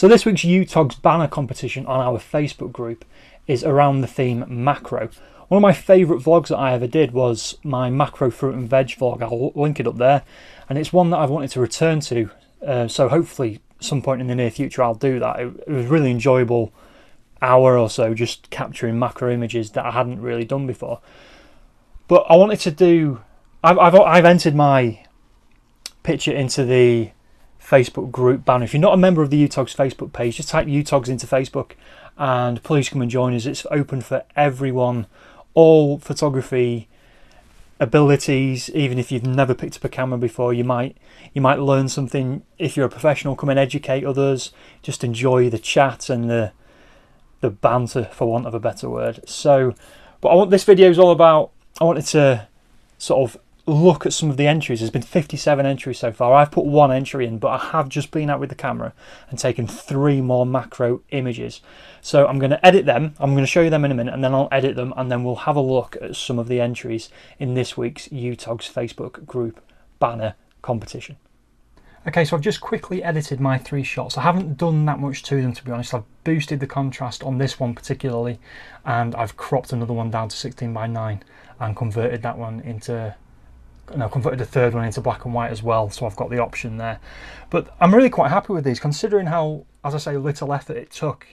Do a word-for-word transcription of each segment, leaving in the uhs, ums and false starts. So this week's YouTogs banner competition on our Facebook group is around the theme macro. One of my favourite vlogs that I ever did was my macro fruit and veg vlog. I'll link it up there, and it's one that I've wanted to return to, uh, so hopefully some point in the near future I'll do that. It, it was really enjoyable hour or so just capturing macro images that I hadn't really done before. But I wanted to do, I've, I've, I've entered my picture into the Facebook group banner. If you're not a member of the YouTogs Facebook page, just type YouTogs into Facebook and please come and join us. It's open for everyone, all photography abilities. Even if you've never picked up a camera before, you might you might learn something. If you're a professional, come and educate others. Just enjoy the chat and the the banter, for want of a better word. So, but I want this video is all about, I wanted to sort of look at some of the entries. There's been fifty-seven entries so far. I've put one entry in, but I have just been out with the camera and taken three more macro images. So I'm going to edit them. I'm going to show you them in a minute, and then I'll edit them, and then we'll have a look at some of the entries in this week's YouTogs Facebook group banner competition. Okay, so I've just quickly edited my three shots. I haven't done that much to them, to be honest. I've boosted the contrast on this one particularly, and I've cropped another one down to sixteen by nine and converted that one into, and I've converted the third one into black and white as well, so I've got the option there. But I'm really quite happy with these, considering how, as I say, little effort it took.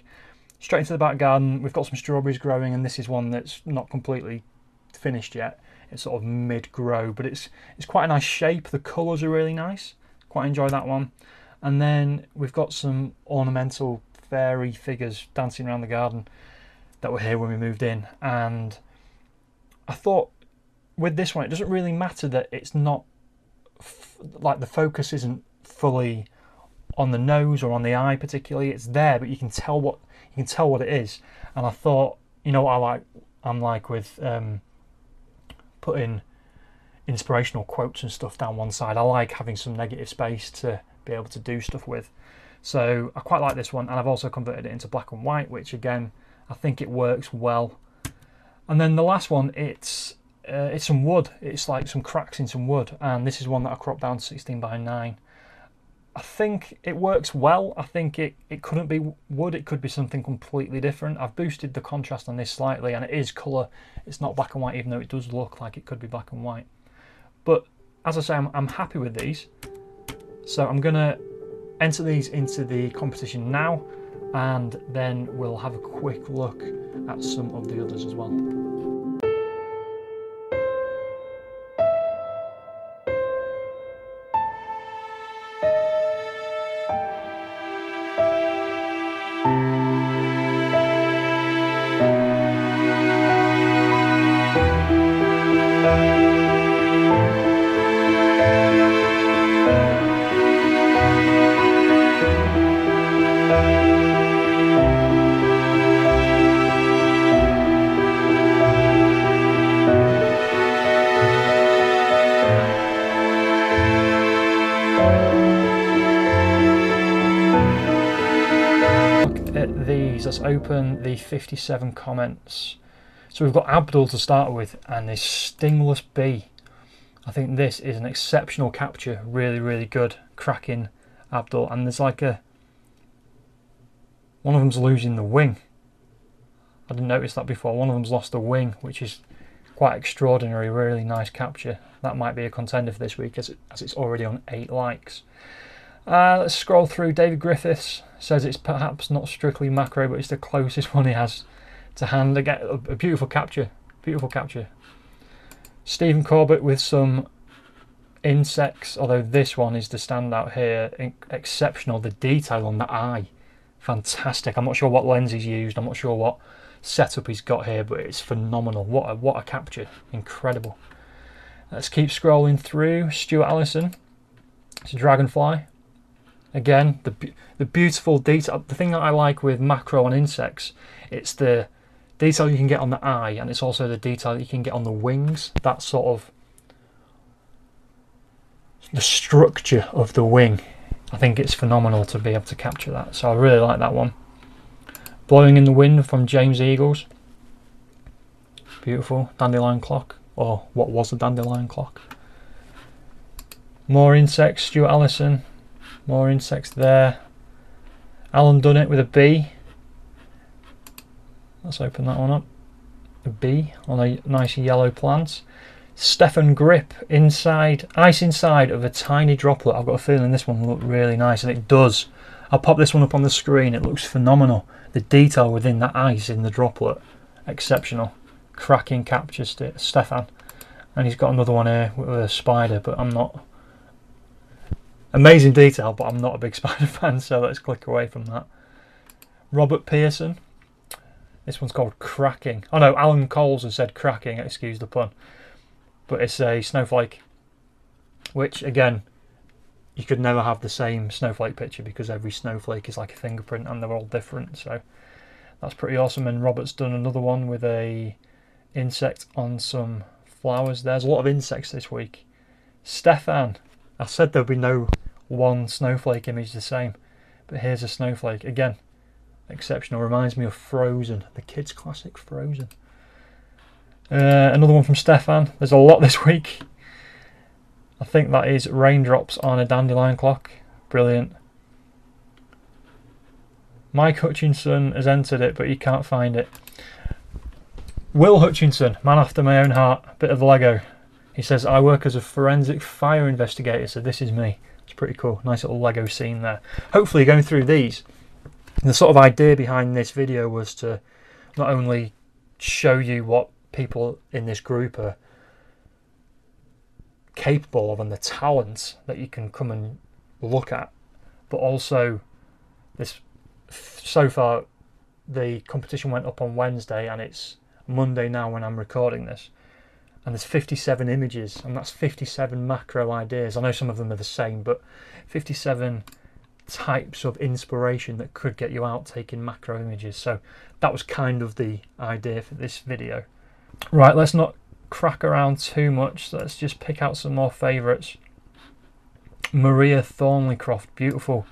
Straight into the back garden, we've got some strawberries growing, and this is one that's not completely finished yet. It's sort of mid-grow, but it's it's quite a nice shape. The colours are really nice. Quite enjoy that one. And then we've got some ornamental fairy figures dancing around the garden that were here when we moved in, and I thought, with this one, it doesn't really matter that it's not, f like the focus isn't fully on the nose or on the eye particularly. It's there, but you can tell what you can tell what it is. And I thought, you know what I like, I'm like with um, putting inspirational quotes and stuff down one side. I like having some negative space to be able to do stuff with. So I quite like this one, and I've also converted it into black and white, which again, I think it works well. And then the last one, it's Uh, it's some wood. It's like some cracks in some wood, and this is one that I cropped down to sixteen by nine. I think it works well. I think it, it couldn't be wood. It could be something completely different. I've boosted the contrast on this slightly, and it is colour. It's not black and white, even though it does look like it could be black and white. But as I say, I'm, I'm happy with these. So I'm going to enter these into the competition now, and then we'll have a quick look at some of the others as well. Let's open the fifty-seven comments. So we've got Abdul to start with, and this stingless bee. I think this is an exceptional capture. Really, really good. Cracking Abdul. And there's like a, one of them's losing the wing. I didn't notice that before. One of them's lost the wing, which is quite extraordinary. Really nice capture. That might be a contender for this week, as, it, as it's already on eight likes. Uh, let's scroll through. David Griffiths says it's perhaps not strictly macro, but it's the closest one he has to hand. Again, a beautiful capture, beautiful capture. Stephen Corbett with some insects, although this one is the standout here. Exceptional, the detail on the eye, fantastic. I'm not sure what lens he's used, I'm not sure what setup he's got here, but it's phenomenal. What a, what a capture, incredible. Let's keep scrolling through. Stewart Allison, it's a dragonfly. Again, the the beautiful detail. The thing that I like with macro on insects, it's the detail you can get on the eye, and it's also the detail that you can get on the wings. That sort of, the structure of the wing, I think it's phenomenal to be able to capture that. So I really like that one. Blowing in the Wind from James Eagles. Beautiful. Dandelion clock, or what was a dandelion clock. More insects, Stewart Allison. More insects there. Alan Dunnett with a B. Let's open that one up. A B on a nice yellow plant. Stefan Grip, inside ice inside of a tiny droplet. I've got a feeling this one will look really nice, and it does. I'll pop this one up on the screen. It looks phenomenal. The detail within that ice in the droplet, exceptional. Cracking captures to Stefan. And he's got another one here with a spider, but I'm not... Amazing detail, but I'm not a big spider fan, so let's click away from that. Robert Pearson. This one's called Cracking. Oh no, Alan Coles has said cracking, excuse the pun. But it's a snowflake, which again, you could never have the same snowflake picture because every snowflake is like a fingerprint and they're all different, so that's pretty awesome. And Robert's done another one with a insect on some flowers. There's a lot of insects this week. Stefan, I said there'd be no one snowflake image the same, but here's a snowflake, again, exceptional. Reminds me of Frozen, the kids' classic Frozen. Uh, another one from Stefan. There's a lot this week. I think that is Raindrops on a Dandelion Clock. Brilliant. Mike Hutchinson has entered it, but he can't find it. Will Hutchinson, man after my own heart, bit of Lego. He says, I work as a forensic fire investigator, so this is me. It's pretty cool. Nice little Lego scene there. Hopefully going through these, the sort of idea behind this video was to not only show you what people in this group are capable of and the talents that you can come and look at, but also this, so far the competition went up on Wednesday and it's Monday now when I'm recording this, and there's fifty-seven images, and that's fifty-seven macro ideas. I know some of them are the same, but fifty-seven types of inspiration that could get you out taking macro images. So that was kind of the idea for this video. Right, let's not crack around too much. Let's just pick out some more favourites. Maria Thornleycroft, beautiful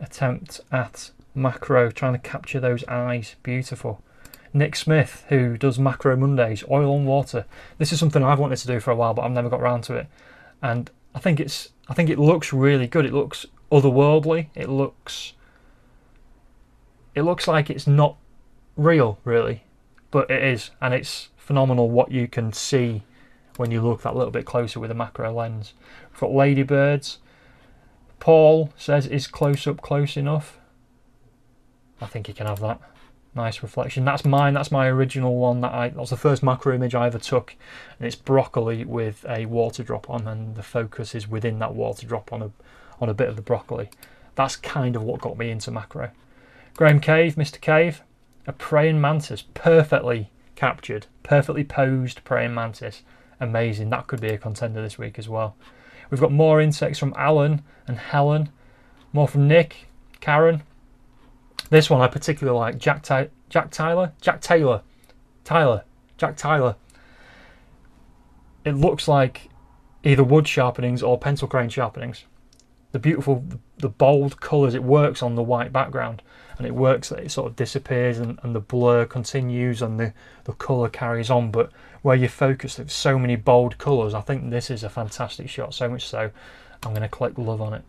attempt at macro, trying to capture those eyes, beautiful. Nick Smith, who does Macro Mondays, Oil and Water. This is something I've wanted to do for a while, but I've never got around to it. And I think it's, I think it looks really good. It looks otherworldly. It looks, it looks like it's not real, really, but it is, and it's phenomenal what you can see when you look that little bit closer with a macro lens. We've got ladybirds. Paul says, is close up close enough? I think you can have that. Nice reflection. That's mine. That's my original one. That I that was the first macro image I ever took, and it's broccoli with a water drop on, and the focus is within that water drop on a on a bit of the broccoli. That's kind of what got me into macro. Graham Cave, Mister Cave, a praying mantis, perfectly captured, perfectly posed praying mantis, amazing. That could be a contender this week as well. We've got more insects from Alan and Helen, more from Nick, Karen. This one I particularly like, Jack Ty Jack Tyler, Jack Taylor, Tyler, Jack Tyler. It looks like either wood sharpenings or pencil crane sharpenings. The beautiful, the bold colours, it works on the white background, and it works that it sort of disappears and, and the blur continues and the, the colour carries on, but where you focus, there's so many bold colours. I think this is a fantastic shot, so much so I'm going to click love on it.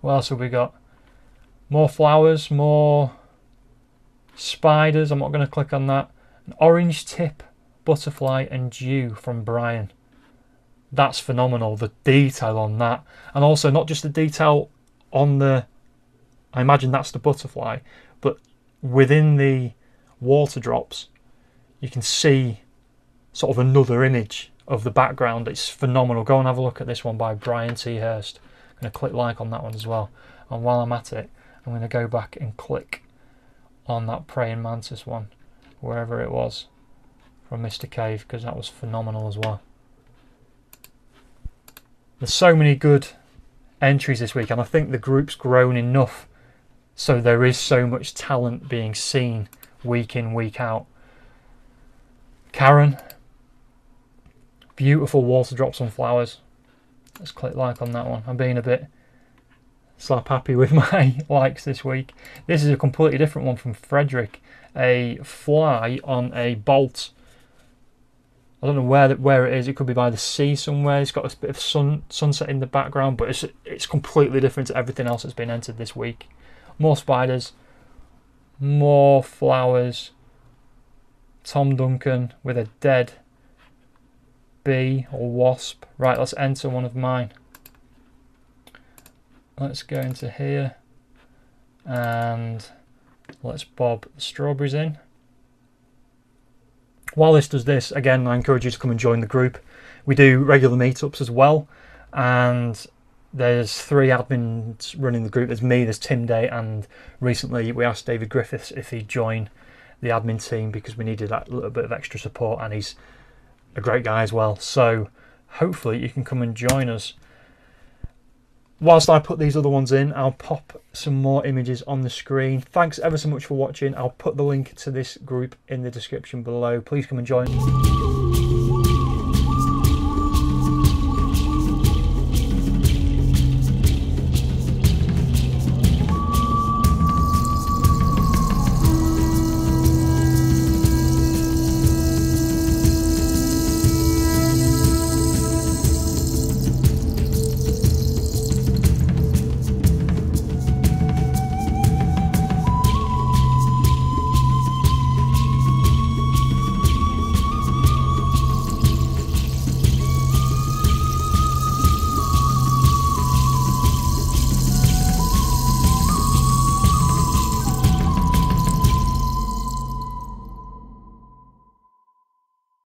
What else have we got? More flowers, more spiders. I'm not going to click on that. An orange tip, butterfly and dew from Brian. That's phenomenal, the detail on that. And also not just the detail on the, I imagine that's the butterfly, but within the water drops, you can see sort of another image of the background. It's phenomenal. Go and have a look at this one by Brian T. Hurst. I'm going to click like on that one as well. And while I'm at it, I'm going to go back and click on that praying mantis one, wherever it was, from Mister Cave, because that was phenomenal as well. There's so many good entries this week, and I think the group's grown enough so there is so much talent being seen week in, week out. Karen, beautiful water drops on flowers. Let's click like on that one. I'm being a bit slap happy with my likes this week. This is a completely different one from Frederick. A fly on a bolt. I don't know where that where it is. It could be by the sea somewhere. It's got a bit of sun sunset in the background, but it's it's completely different to everything else that's been entered this week. More spiders, more flowers. Tom Duncan with a dead bee or wasp. Right, let's enter one of mine. Let's go into here and let's bob the strawberries in. While this does this, again, I encourage you to come and join the group. We do regular meetups as well, and there's three admins running the group. There's me, there's Tim Day, and recently we asked David Griffiths if he'd join the admin team because we needed that little bit of extra support, and he's a great guy as well. So hopefully you can come and join us. Whilst I put these other ones in, I'll pop some more images on the screen. Thanks ever so much for watching. I'll put the link to this group in the description below. Please come and join.